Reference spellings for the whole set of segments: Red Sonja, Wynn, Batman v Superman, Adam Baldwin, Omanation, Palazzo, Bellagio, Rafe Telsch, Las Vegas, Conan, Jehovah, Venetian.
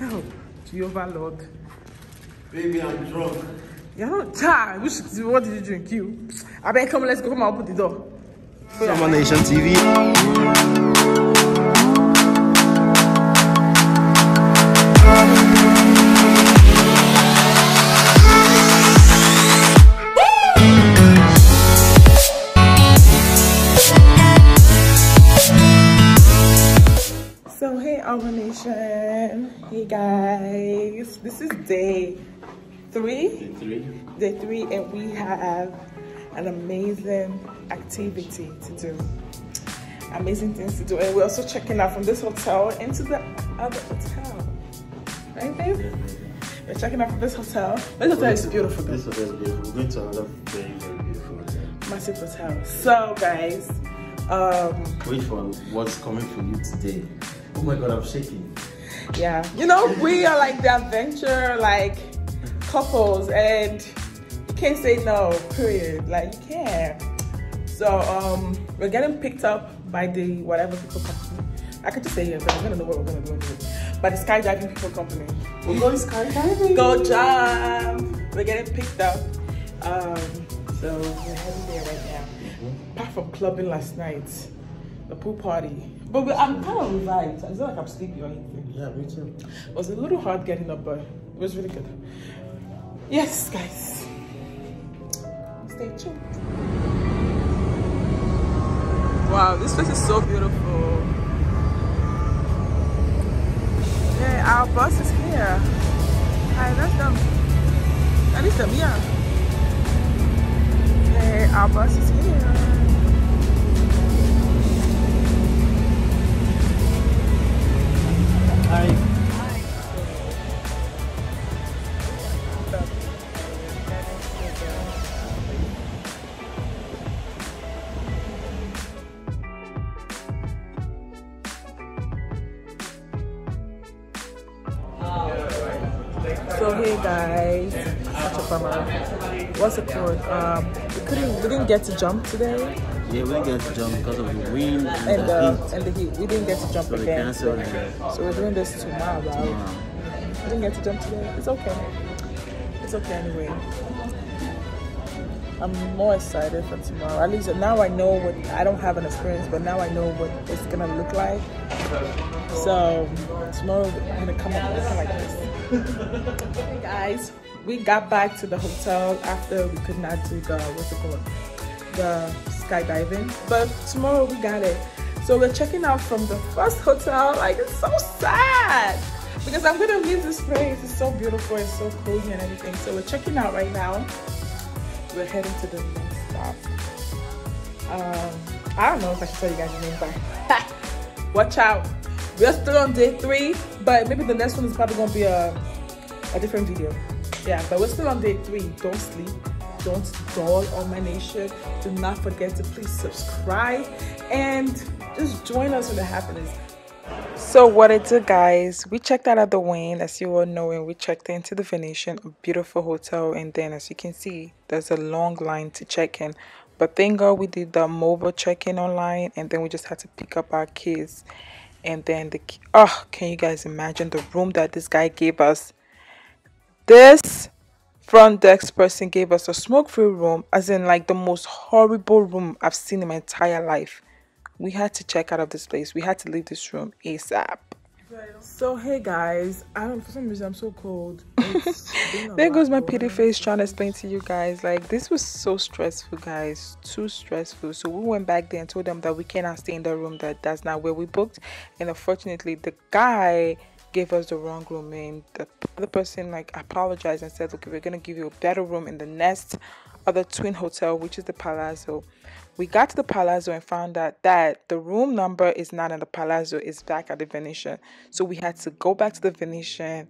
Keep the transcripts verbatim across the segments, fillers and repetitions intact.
Oh, Jehovah Lord. Baby, I'm drunk. You're not tired. What did you drink? You. I bet come, let's go. Come on, open the door. Omanation T V. Hey guys, this is day three. Day three. Day three, and we have an amazing activity to do. Amazing things to do, and we're also checking out from this hotel into the other hotel. Right, babe? Yeah, yeah. We're checking out from this hotel. This hotel is beautiful. This hotel is beautiful. We're going to another very, very beautiful hotel. Massive hotel. So, guys, um, wait for what's coming for you today. Oh my God, I'm shaking. Yeah, you know, we are like the adventure, like, couples, and you can't say no, period. Like, you can't. So, um, we're getting picked up by the whatever people company. I could just say yes, but I'm gonna know what we're gonna do anyway. By the skydiving people company. We're going skydiving. Go jump. We're getting picked up. Um, so, we're heading there right now. Apart from clubbing last night, the pool party. But I'm kind of revived. It's not like I'm sleepy or anything. Yeah, me too. It was a little hard getting up, but it was really good. Yes, guys. Stay tuned. Wow, this place is so beautiful. Yeah, our bus is here. Hi, that's them. That is them, yeah. Yeah, our bus is here. Hi. Hi. So hey guys, such a bummer. What's it called? Um, we couldn't, we didn't get to jump today. Yeah, we didn't get to jump because of the wind and, and, the, uh, heat. and the heat. We didn't get to jump so again. So, so we're doing this tomorrow, right? Yeah. We didn't get to jump today. It's okay. It's okay anyway. I'm more excited for tomorrow. At least now I know what, I don't have an experience, but now I know what it's going to look like. So tomorrow I'm going to come up looking like this. Hey guys, we got back to the hotel after we could not do the, what's it called? The skydiving, but tomorrow we got it. So we're checking out from the first hotel. Like, it's so sad because I'm gonna leave this place. It's so beautiful, it's so cool here and everything. So we're checking out right now. We're heading to the next stop. Um, I don't know if I should tell you guys the name, but watch out. We're still on day three, but maybe the next one is probably gonna be a a different video. Yeah, but we're still on day three. Don't sleep. Don't dull Omanation. Do not forget to please subscribe and just join us in the happiness. So what it did, guys, we checked out at the Wynn, as you all know, and we checked into the Venetian, a beautiful hotel. And then, as you can see, there's a long line to check in. But thank God we did the mobile check-in online, and then we just had to pick up our kids. And then the oh, can you guys imagine the room that this guy gave us? This front desk person gave us a smoke-free room, as in like the most horrible room I've seen in my entire life. We had to check out of this place. We had to leave this room ASAP. So hey guys, I don't, for some reason I'm so cold. It's there goes my pity face trying to explain to you guys, like, this was so stressful, guys, too stressful. So we went back there and told them that we cannot stay in the room, that that's not where we booked, and unfortunately the guy gave us the wrong room, and the other person like apologized and said, look, we're gonna give you a better room in the next other twin hotel, which is the Palazzo. We got to the Palazzo and found out that the room number is not in the Palazzo, it's back at the Venetian. So we had to go back to the Venetian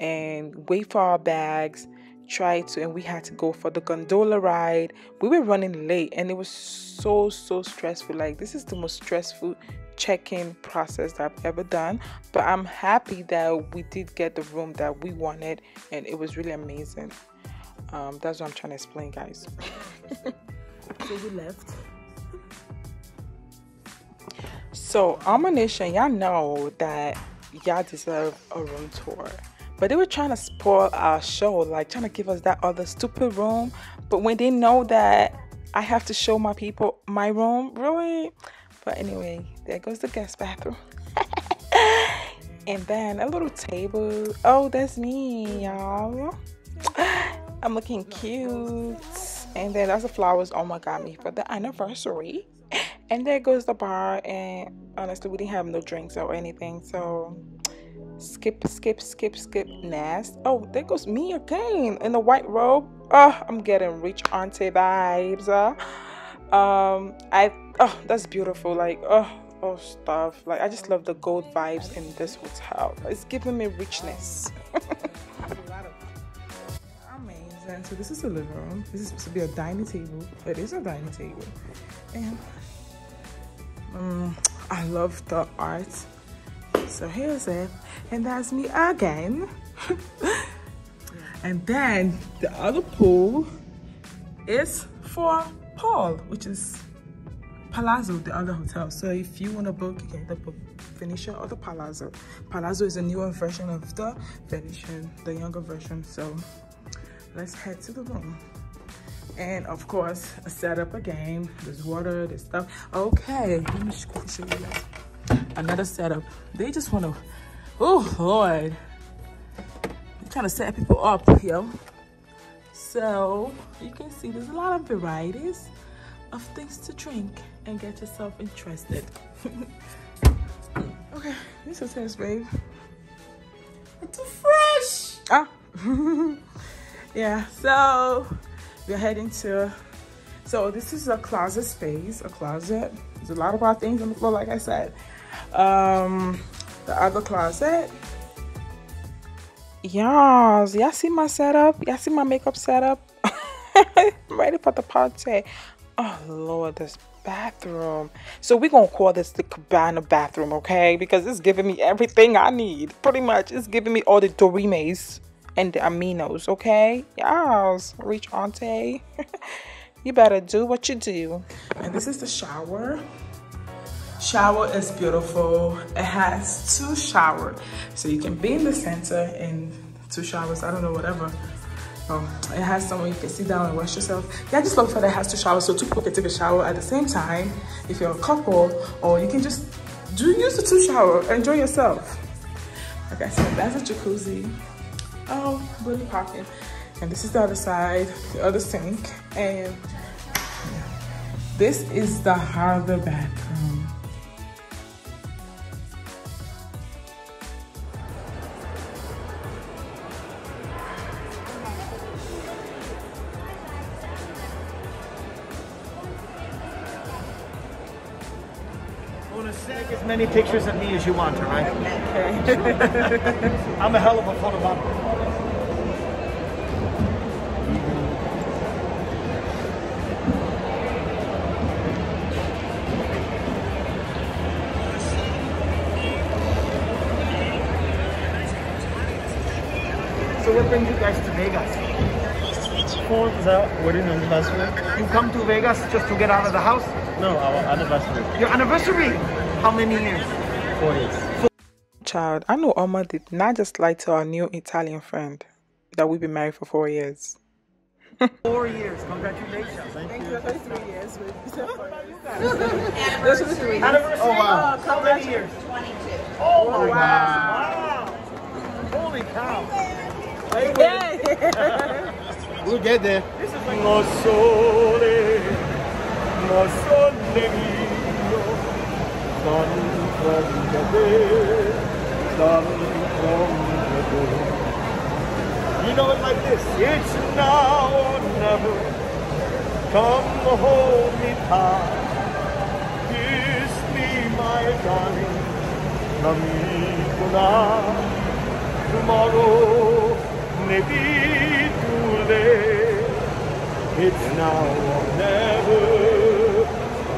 and wait for our bags, try to, and we had to go for the gondola ride. We were running late and it was so so stressful. Like, this is the most stressful check-in process that I've ever done, but I'm happy that we did get the room that we wanted, and it was really amazing. Um that's what I'm trying to explain, guys. So we left. So Omanation, y'all know that y'all deserve a room tour. But they were trying to spoil our show, like trying to give us that other stupid room. But when they know that I have to show my people my room, really? But anyway, there goes the guest bathroom. And then a little table. Oh, that's me, y'all. I'm looking cute. And then that's the flowers Oma got me for the anniversary. And there goes the bar. And honestly, we didn't have no drinks or anything, so skip skip skip skip Nast. Oh, there goes me again in the white robe. Oh, I'm getting rich auntie vibes. um I oh, that's beautiful. Like, oh oh stuff, like I just love the gold vibes in this hotel. It's giving me richness. Amazing. So this is the living room. This is supposed to be a dining table. It is a dining table. And um I love the art. So here's it, and that's me again. And then the other pool is for Paul, which is Palazzo, the other hotel. So if you want to book, you can either book Venetian or the Palazzo. Palazzo is a newer version of the Venetian, the younger version. So let's head to the room. And of course, a setup again. There's water, there's stuff. Okay, let me show you guys. Another setup. They just want to, oh Lord, they're trying to set people up, yo. So you can see there's a lot of varieties of things to drink and get yourself interested. Okay, this is tense, babe. It's too fresh. Ah, yeah. So we're heading to. So this is a closet space, a closet. There's a lot of our things on the floor, like I said. Um, the other closet. Y'all, y'all see my setup? Y'all see my makeup setup? Ready for the party. Oh Lord, this bathroom. So we're gonna call this the cabana bathroom, okay? Because it's giving me everything I need. Pretty much, it's giving me all the Dorimes and the Aminos, okay? Y'all, reach auntie. You better do what you do. And this is the shower. Shower is beautiful. It has two showers. So you can be in the center and two showers, I don't know, whatever. Um, it has somewhere you can sit down and wash yourself. Yeah, I just love that it has two showers, so two people can take a shower at the same time if you're a couple, or you can just do use the two shower, enjoy yourself. Okay, so that's a jacuzzi. Oh, really popping. And this is the other side, the other sink. And this is the other bathroom. I want to take as many pictures of me as you want, all right? Okay. I'm a hell of a photobomber. What brings you guys to Vegas? For the wedding anniversary. You come to Vegas just to get out of the house? No, our anniversary. Your anniversary? How many years? Four years. Child, I know Oma did not just lie to our new Italian friend that we've been married for four years. Four years, congratulations. Thank, Thank you. Thank you for three years. Anniversary. Oh, wow. How many years? twenty-two. Oh, wow. Wow. Holy cow. Yeah. We'll get there. This is like you know it like this. It's now or never. Come hold me tight. Kiss me, my darling. Tomorrow. Maybe too late. It's now or never.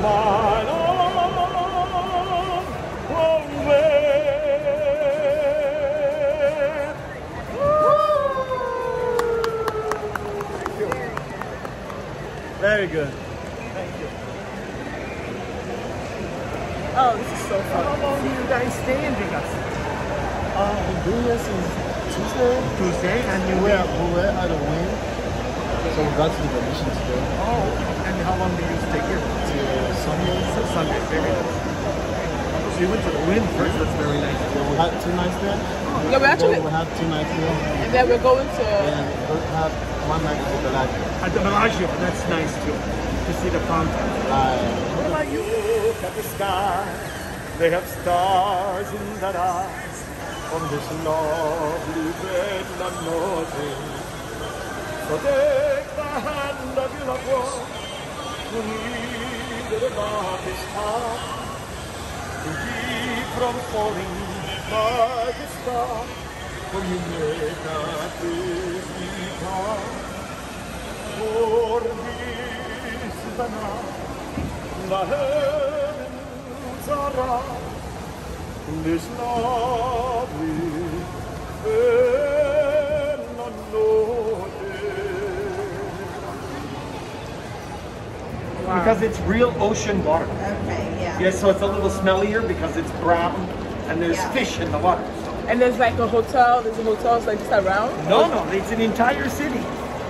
My love won't wait. Thank you. Very good. Thank you. Oh, this is so fun. How long do you guys stay in Vegas? New Year's is Tuesday. Tuesday and New Year. We were at a Wynn, so we got to the Venetian today. Oh, and how long do you take it? Till Sunday. Till Sunday, very nice. So you went to the Wynn first, that's very nice. Yeah, we had two nights there. Oh, yeah, we actually we had two nights there. And then we're going to... Yeah, we have one night at the Bellagio. At the Bellagio, that's nice too. To see the fountain. Uh, when I look at the sky, they have stars in their eyes. On this lovely bed, I'm nothing. So take the hand of your loved one, who needs the darkest heart. To keep from falling like a star, for you make a busy time. For this is the night, the heavens are round, this lovely and unnoticed. Wow. Because it's real ocean water. Okay. Yeah, so it's a little smellier because it's brown and there's yeah. fish in the water. And there's like a hotel, there's a hotel like this around? No, no, it's an entire city.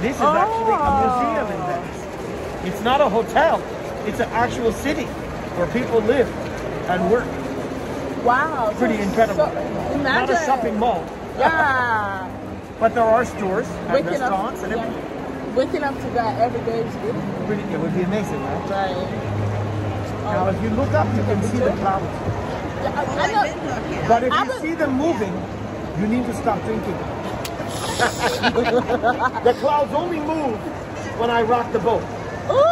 This is oh. actually a museum in Venice. It's not a hotel, it's an actual city where people live and work. Wow. It's pretty so, incredible. So, imagine. Not a shopping mall. Yeah. But there are stores and waking restaurants up, and everything. Yeah. Waking up to that every day is beautiful. Pretty, it would be amazing, right? Right. Now, if you look up, you can see the clouds. Yeah, I, I know. But if you see them moving, yeah. you need to stop thinking. The clouds only move when I rock the boat. Ooh!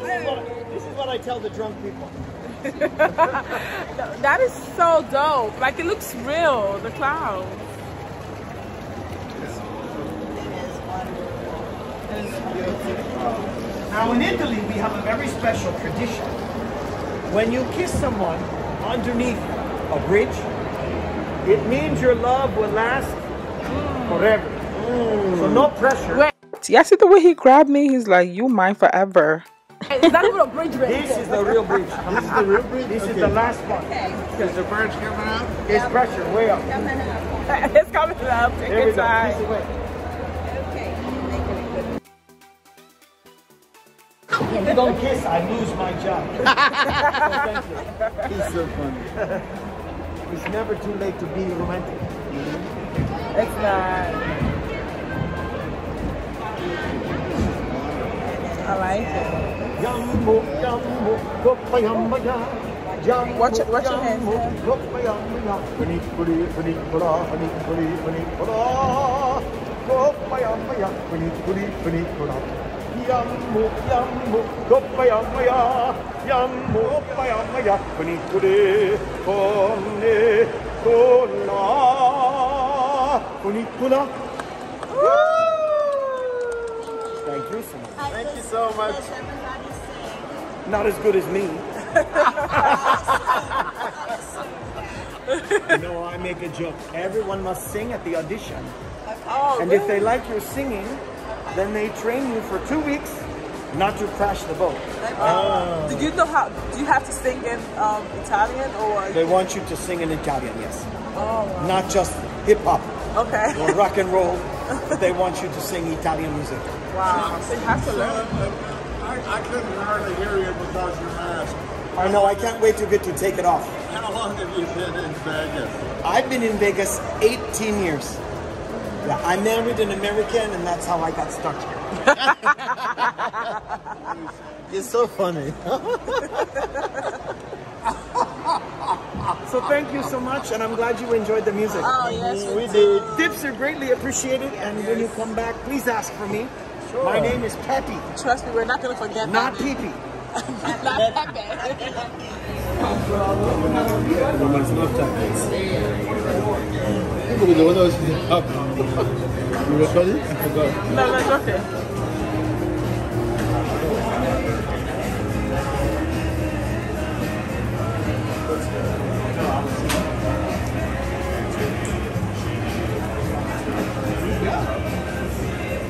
This is what I, this is what I tell the drunk people. That is so dope. Like, it looks real, the clouds. It is wonderful. Now in Italy, we have a very special tradition. When you kiss someone underneath a bridge, it means your love will last forever. Mm. So no pressure. Wait. Yeah, see the way he grabbed me? He's like, you mine forever. Is that a little bridge right This is the real bridge. This is the real bridge? This okay. is the last one. Because okay. the bird's coming up. It's yep. pressure way up. It's coming up. It's coming up. If you don't kiss, I lose my job. Oh, thank you. He's so funny. It's never too late to be romantic. It's not. I like it. Watch it. Watch your hands. Thank you so much. Thank you so much. Not as good as me. You know, I make a joke. Everyone must sing at the audition. Oh, and really? If they like your singing, then they train you for two weeks not to crash the boat. Okay. Oh. Do you know how? Do you have to sing in um, Italian or? They want you to sing in Italian, yes. Oh. Wow. Not just hip hop. Okay. Or rock and roll. But they want you to sing Italian music. Wow. So you have to learn. I, I couldn't hardly hear you without your mask. I know. I can't wait to get to take it off. How long have you been in Vegas? I've been in Vegas eighteen years. Yeah, I married an American, and that's how I got stuck here. You're so funny. So thank you so much, and I'm glad you enjoyed the music. Oh, yes, we, we did. The tips are greatly appreciated, and yes. when you come back, please ask for me. Sure. My name is Peppy. Trust me, we're not going to forget Not Peppy. Not Peppy. I don't know if it's up. You recorded it? I forgot. No, that's okay.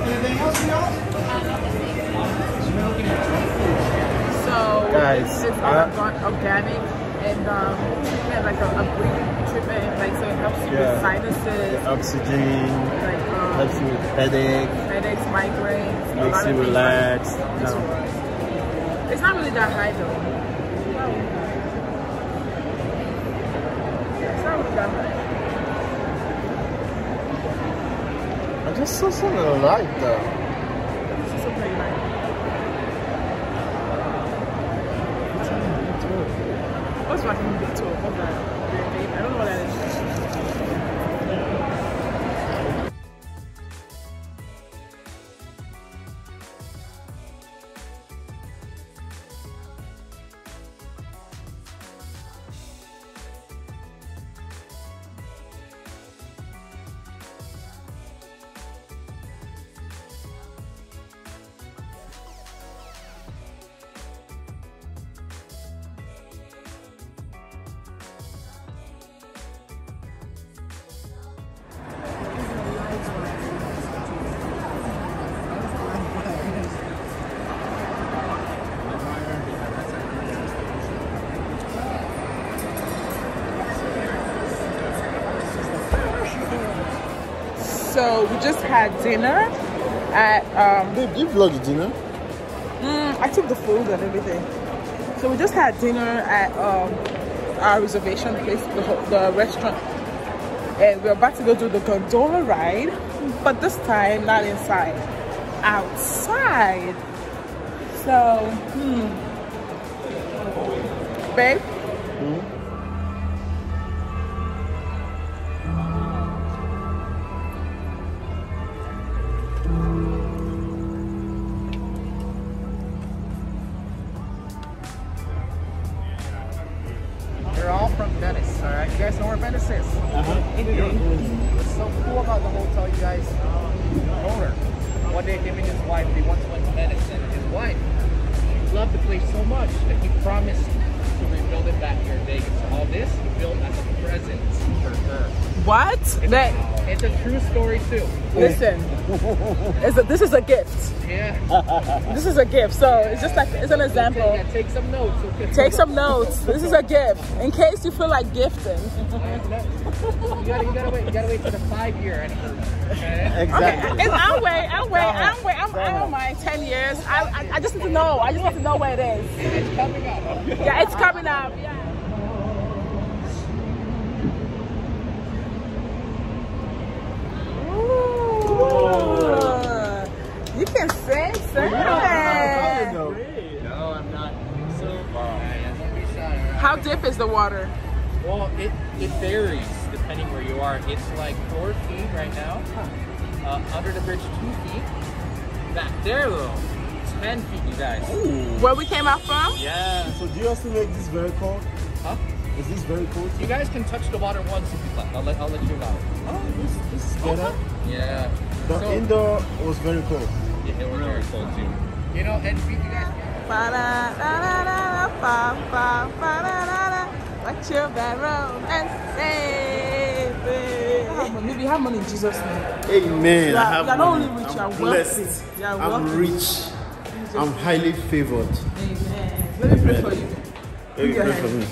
Anything else, y'all? So, guys, it's all organic and um, we had like a, a brief trip in. yeah. sinuses, oxygen, like, um, helps you with headaches, headaches, migraines, makes you relax. Like, no. It's not really that high though. No. It's not really that high. I just saw something I like though. I was watching a big tour. Hold on. I don't know what that is. So we just had dinner at um Babe, you vlog the dinner? Mm, I took the food and everything. So we just had dinner at um our reservation place, the, the restaurant. And we're about to go do the gondola ride, but this time not inside. Outside. So hmm. Babe? Mm-hmm. Listen, it's a, this is a gift. Yeah. This is a gift. So yeah. It's just like, it's an example. Yeah, take some notes. Okay. Take some notes. This is a gift. In case you feel like gifting. you, gotta, you, gotta wait, you gotta wait for the five year anniversary. Okay? Exactly. Okay. It's, I'll wait. I'll wait. I'll wait. I'm, I don't mind ten years. I, I, I just need to know. I just want to know where it is. It's coming up. Yeah, it's coming up. Yeah. You can say something. No, no, I'm not. So, wow. How deep is the water? Well, it, it varies depending where you are. It's like four feet right now. Uh, under the bridge, two feet. Back there, though, ten feet, you guys. Ooh. Where we came out from? Yeah. So do you also make this very cold? Huh? Is this very cold? You guys can touch the water once if you'd like. I'll let, I'll let you know. Oh, this, this is good. Okay. Yeah. The so, indoor was very cold. Yeah, it was very cold too. You know, and you guys. Watch your barrel and save it. Maybe have money in Jesus' name. Amen. I have money. I'm blessed. I'm rich. I'm highly favored. Amen. Let me pray for you. Let me pray for me.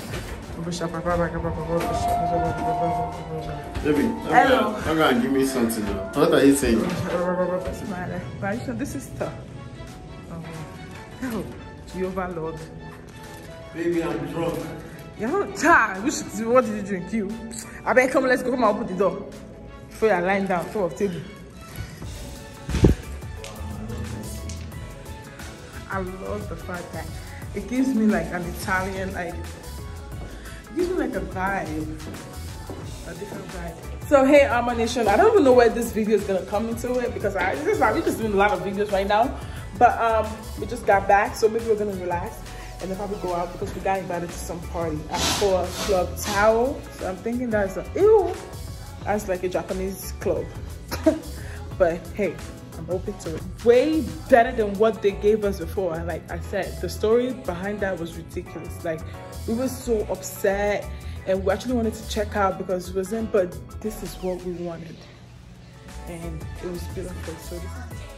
Baby, I'm gonna give me something now. What are you saying? This is tough. Oh, Jehovah Lord. Baby, I'm drunk. You're not tired. What did you drink? You? I bet come, let's go. Come and open the door. Before you're lying down, full of table. I love the fact that it gives me like an Italian, like. Gives me like a vibe, a different vibe. So hey, Omanation, I don't even know where this video is gonna come into it because I just like we just doing a lot of videos right now. But um, we just got back, so maybe we're gonna relax and then probably go out because we got invited to some party at four club towel. So I'm thinking that's a ew, that's like a Japanese club. But hey, I'm open to it. Way better than what they gave us before. And like I said, the story behind that was ridiculous. Like. We were so upset and we actually wanted to check out because it wasn't, but this is what we wanted. And it was beautiful, so this is